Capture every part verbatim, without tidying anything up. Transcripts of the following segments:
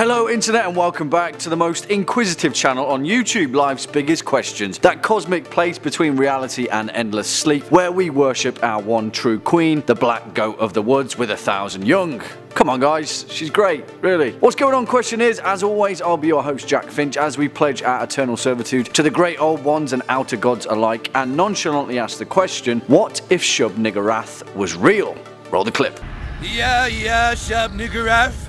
Hello internet and welcome back to the most inquisitive channel on YouTube, Life's Biggest Questions, that cosmic place between reality and endless sleep where we worship our one true queen, the black goat of the woods with a thousand young. Come on guys, she's great, really. What's going on question is, as always, I'll be your host Jack Finch as we pledge our eternal servitude to the Great Old Ones and Outer Gods alike and nonchalantly ask the question, what if Shub-Niggurath was real? Roll the clip. Yeah, yeah, Shub-Niggurath.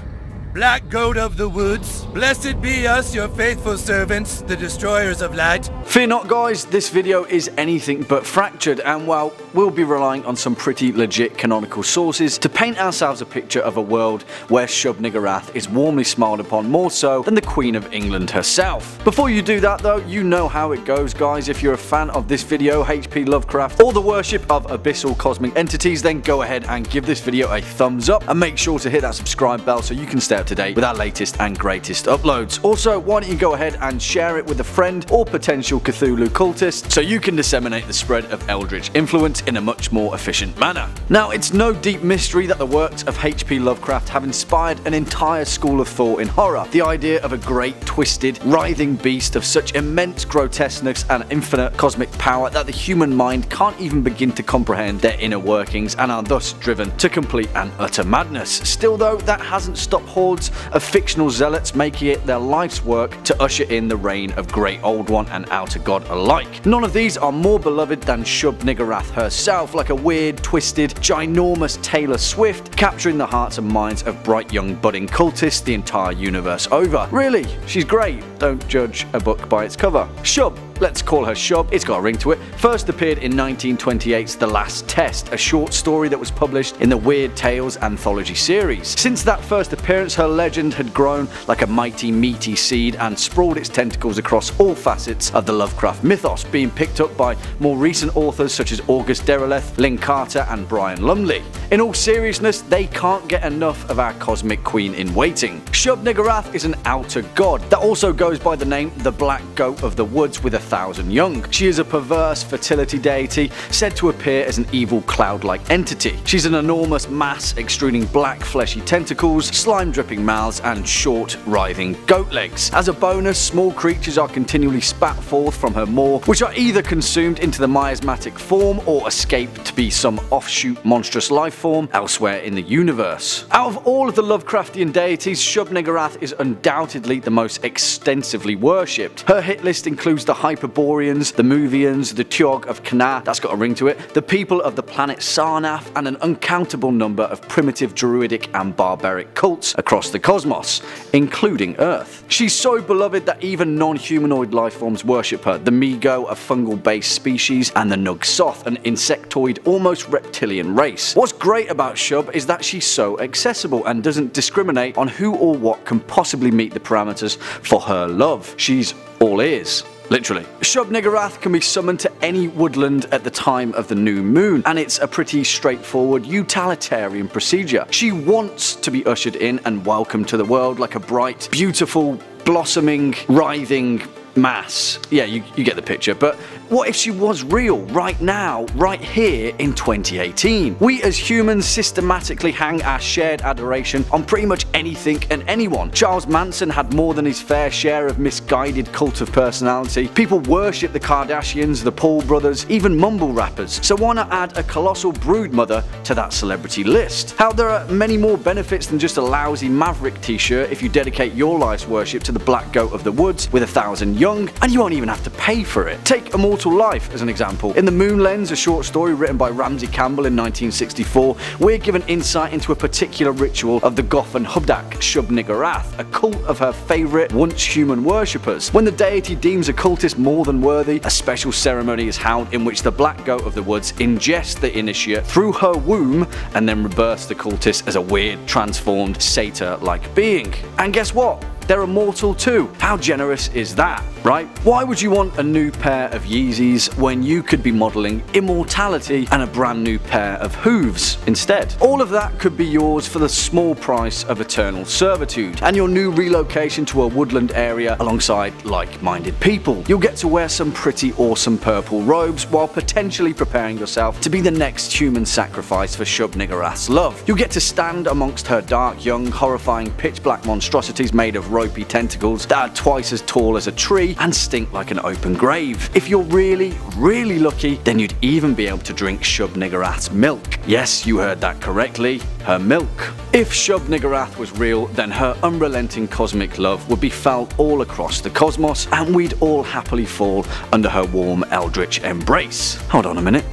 Black goat of the woods, blessed be us, your faithful servants, the destroyers of light. Fear not guys, this video is anything but fractured and well, we'll be relying on some pretty legit canonical sources to paint ourselves a picture of a world where Shub-Niggurath is warmly smiled upon more so than the Queen of England herself. Before you do that though, you know how it goes guys, if you're a fan of this video, H P Lovecraft or the worship of abyssal cosmic entities, then go ahead and give this video a thumbs up and make sure to hit that subscribe bell so you can stay today with our latest and greatest uploads. Also, why don't you go ahead and share it with a friend or potential Cthulhu cultist so you can disseminate the spread of Eldritch influence in a much more efficient manner. Now, it's no deep mystery that the works of H P Lovecraft have inspired an entire school of thought in horror. The idea of a great, twisted, writhing beast of such immense grotesqueness and infinite cosmic power that the human mind can't even begin to comprehend their inner workings and are thus driven to complete and utter madness. Still though, that hasn't stopped horror of fictional zealots making it their life's work to usher in the reign of Great Old One and Outer God alike. None of these are more beloved than Shub-Niggurath herself, like a weird, twisted, ginormous Taylor Swift, capturing the hearts and minds of bright young budding cultists the entire universe over. Really, she's great, don't judge a book by its cover. Shub, let's call her Shub, it's got a ring to it, first appeared in nineteen twenty-eight's The Last Test, a short story that was published in the Weird Tales anthology series. Since that first appearance, her legend had grown like a mighty meaty seed and sprawled its tentacles across all facets of the Lovecraft mythos, being picked up by more recent authors such as August Derleth, Lin Carter and Brian Lumley. In all seriousness, they can't get enough of our cosmic queen in waiting. Shub-Niggurath is an outer god that also goes by the name the Black Goat of the Woods with a thousand young. She is a perverse fertility deity said to appear as an evil cloud-like entity. She's an enormous mass extruding black fleshy tentacles, slime dripping mouths and short, writhing goat legs. As a bonus, small creatures are continually spat forth from her maw, which are either consumed into the miasmatic form or escape to be some offshoot monstrous life form elsewhere in the universe. Out of all of the Lovecraftian deities, Shub-Niggurath is undoubtedly the most extensively worshipped. Her hit list includes the Hyperboreans, the Muvians, the Teog of Kna, that's got a ring to it, the people of the planet Sarnath, and an uncountable number of primitive druidic and barbaric cults across the cosmos, including Earth. She's so beloved that even non-humanoid life forms worship her, the Mego, a fungal-based species, and the Nugsoth, an insectoid, almost reptilian race. What's great about Shub is that she's so accessible and doesn't discriminate on who or what can possibly meet the parameters for her love. She's all ears. Literally. Shub-Niggurath can be summoned to any woodland at the time of the new moon, and it's a pretty straightforward utilitarian procedure. She wants to be ushered in and welcomed to the world like a bright, beautiful, blossoming, writhing mass. Yeah, you, you get the picture, but what if she was real, right now, right here in twenty eighteen? We as humans systematically hang our shared adoration on pretty much anything and anyone. Charles Manson had more than his fair share of misguided cult of personality. People worship the Kardashians, the Paul brothers, even mumble rappers. So why not add a colossal broodmother to that celebrity list? How there are many more benefits than just a lousy Maverick t-shirt if you dedicate your life's worship to the Black Goat of the Woods with a thousand young, and you won't even have to pay for it. Take Immortal Life as an example. In The Moon Lens, a short story written by Ramsay Campbell in nineteen sixty-four, we're given insight into a particular ritual of the Gothen Hubdak, Shub-Niggurath, a cult of her favourite once human worshippers. When the deity deems a cultist more than worthy, a special ceremony is held in which the Black Goat of the Woods ingests the initiate through her womb and then rebirths the cultist as a weird, transformed, satyr-like being. And guess what? They're immortal too. How generous is that, right? Why would you want a new pair of Yeezys when you could be modelling immortality and a brand new pair of hooves instead? All of that could be yours for the small price of eternal servitude and your new relocation to a woodland area alongside like-minded people. You'll get to wear some pretty awesome purple robes while potentially preparing yourself to be the next human sacrifice for Shub-Niggurath's love. You'll get to stand amongst her dark, young, horrifying, pitch-black monstrosities made of ropey tentacles that are twice as tall as a tree and stink like an open grave. If you're really, really lucky, then you'd even be able to drink Shub-Niggurath's milk. Yes, you heard that correctly, her milk. If Shub-Niggurath was real, then her unrelenting cosmic love would be felt all across the cosmos, and we'd all happily fall under her warm eldritch embrace. Hold on a minute.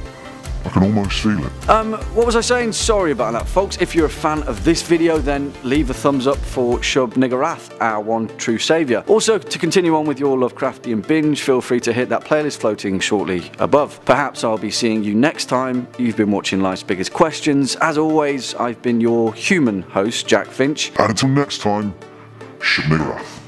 I can almost feel it. Um, what was I saying? Sorry about that, folks. If you're a fan of this video, then leave a thumbs up for Shub-Niggurath, our one true saviour. Also, to continue on with your Lovecraftian binge, feel free to hit that playlist floating shortly above. Perhaps I'll be seeing you next time. You've been watching Life's Biggest Questions. As always, I've been your human host, Jack Finch. And until next time, Shub-Niggurath.